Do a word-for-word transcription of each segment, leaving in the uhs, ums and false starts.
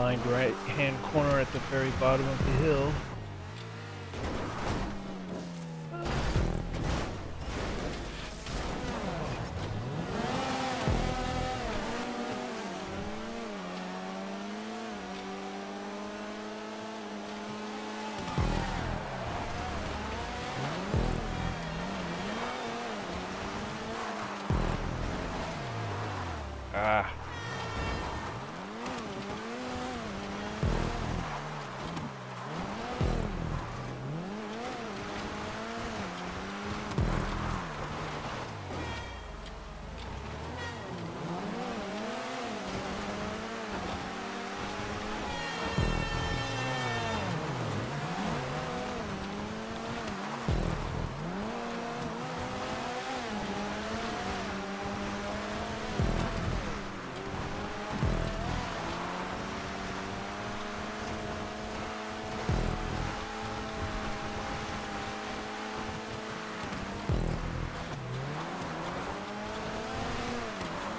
blind right hand corner at the very bottom of the hill. Ah.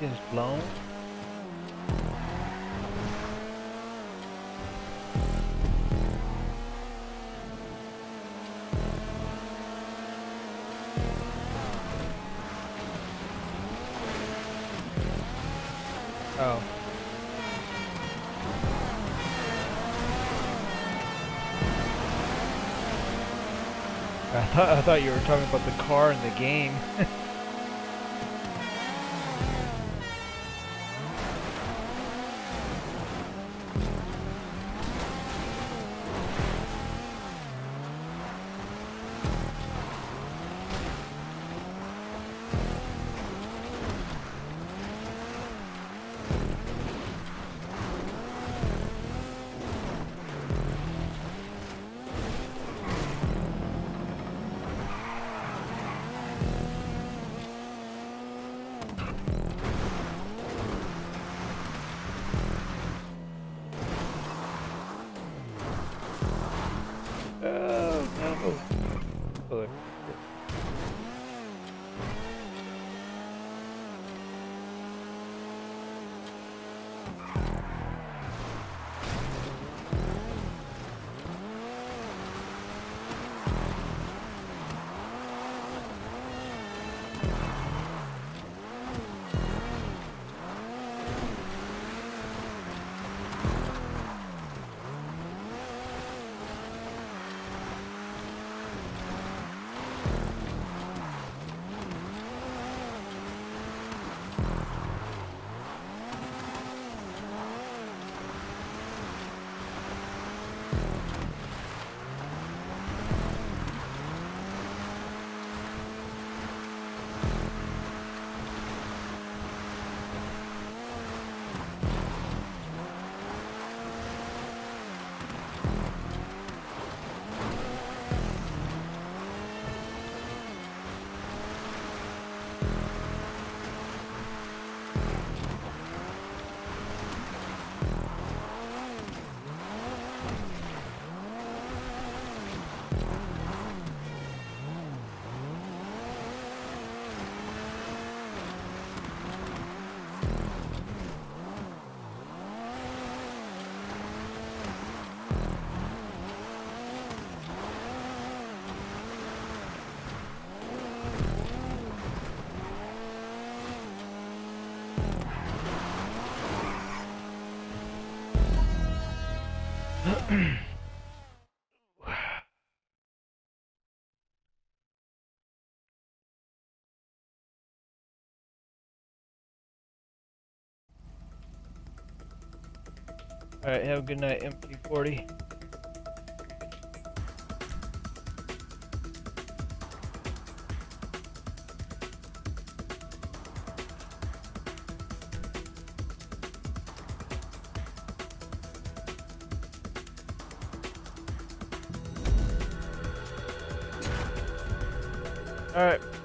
Is blown. Oh. I thought I thought you were talking about the car in the game. Alright, have a good night, M P forty. All right.